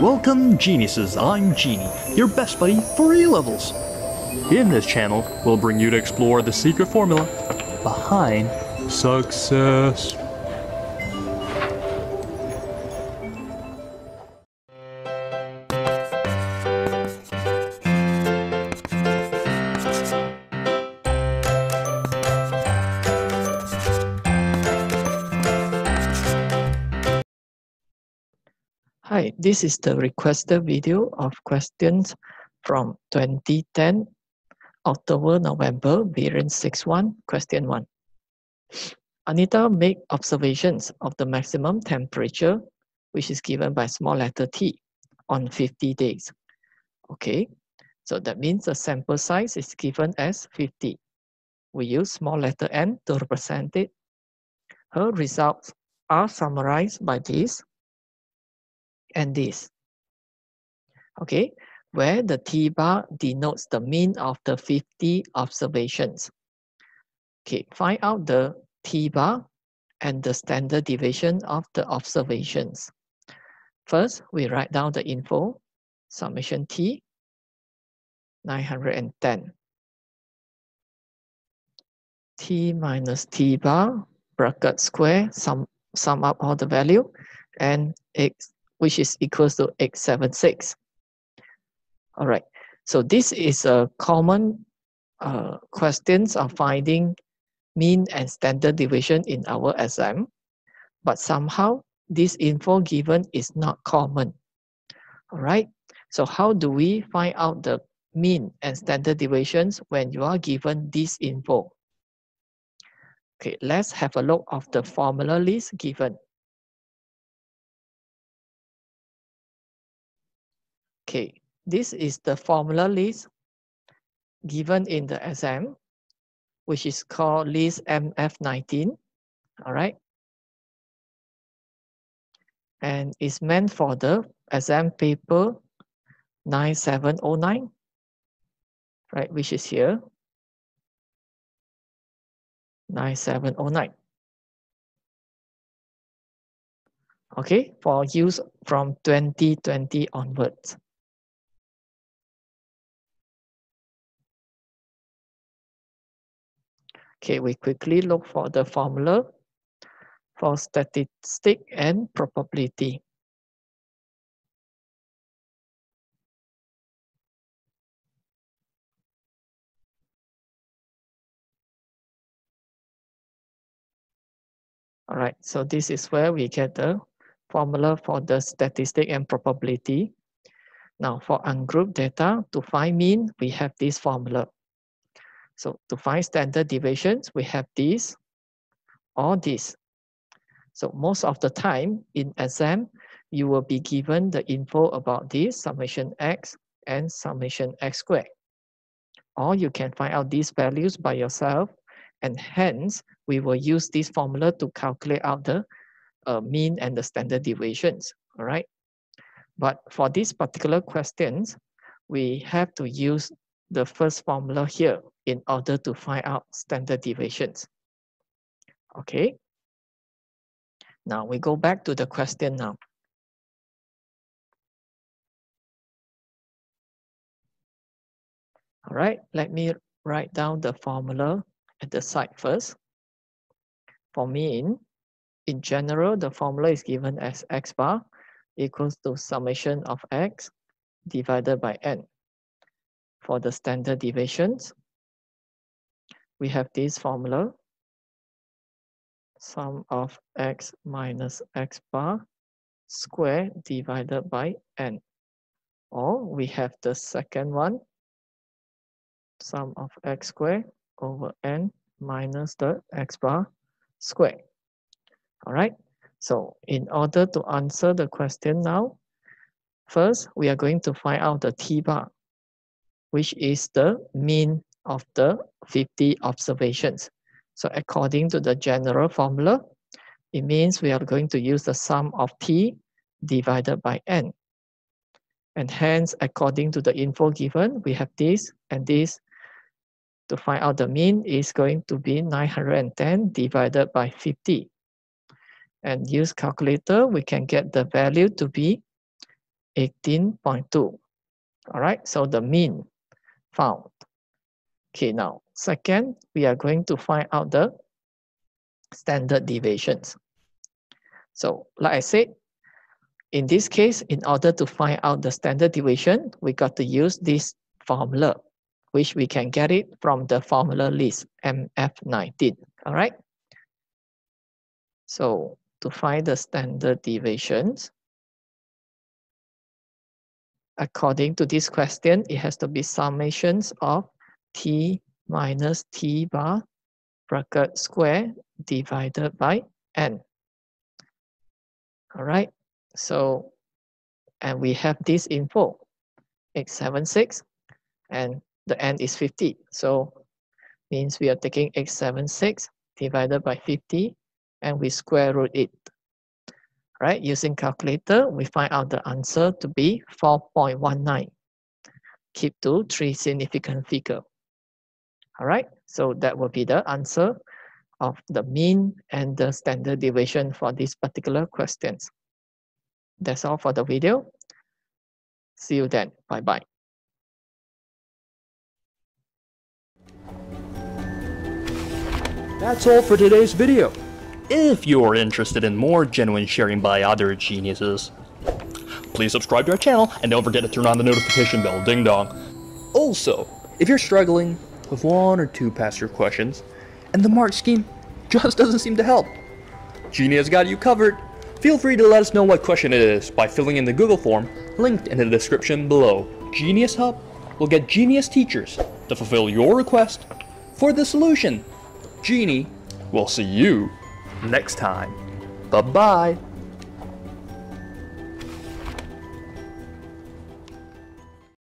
Welcome, geniuses. I'm Genie, your best buddy for E-Levels. In this channel, we'll bring you to explore the secret formula behind success. Hi, this is the requested video of questions from 2010, October-November, variant 61, question 1. Anita made observations of the maximum temperature, which is given by small letter T, on 50 days. Okay, so that means the sample size is given as 50. We use small letter N to represent it. Her results are summarized by this and this. Okay, where the T-bar denotes the mean of the 50 observations. Okay, find out the T-bar and the standard deviation of the observations. First, we write down the info, summation T, 910. T minus T-bar, bracket square, sum up all the value, and X, which is equals to 876. All right, so this is a common questions of finding mean and standard deviation in our exam, but somehow this info given is not common. All right, so how do we find out the mean and standard deviations when you are given this info? Okay, let's have a look of the formula list given. Okay, this is the formula list given in the exam, which is called list MF19, all right? And it's meant for the exam paper 9709, right, which is here, 9709. Okay, for use from 2020 onwards. Okay, we quickly look for the formula for statistic and probability. All right, so this is where we get the formula for the statistic and probability. Now, for ungrouped data, to find mean, we have this formula. So to find standard deviations, we have this or this. So most of the time in exam, you will be given the info about this summation X and summation X squared. Or you can find out these values by yourself, and hence we will use this formula to calculate out the mean and the standard deviations, all right? But for these particular questions, we have to use the first formula here in order to find out standard deviations. Okay. Now we go back to the question now. All right, let me write down the formula at the side first. For mean, in general, the formula is given as X bar equals to summation of X divided by N. For the standard deviations, we have this formula, sum of X minus X bar squared divided by N. Or we have the second one, sum of X squared over N minus the X bar squared. All right, so in order to answer the question now, first we are going to find out the T bar, which is the mean of the 50 observations. So according to the general formula, it means we are going to use the sum of T divided by N. And hence, according to the info given, we have this and this. To find out the mean is going to be 910 divided by 50. And use calculator, we can get the value to be 18.2. All right, so the mean found. Okay, now second, we are going to find out the standard deviations. So like I said, in this case, in order to find out the standard deviation, we got to use this formula, which we can get it from the formula list, MF19, all right? So to find the standard deviations, according to this question, it has to be summations of t minus t bar bracket square divided by n, all right? So, and we have this info, 876, and the n is 50. So, means we are taking 876 divided by 50, and we square root it. Right, using calculator, we find out the answer to be 4.19. Keep to three significant figure. All right, so that will be the answer of the mean and the standard deviation for these particular questions. That's all for the video. See you then. Bye-bye. That's all for today's video. If you're interested in more genuine sharing by other geniuses, please subscribe to our channel and don't forget to turn on the notification bell. Ding dong. Also, if you're struggling with one or two past year questions and the mark scheme just doesn't seem to help, Genie has got you covered. Feel free to let us know what question it is by filling in the Google form linked in the description below. Genius Hub will get genius teachers to fulfill your request for the solution. Genie will see you next time. Bye-bye.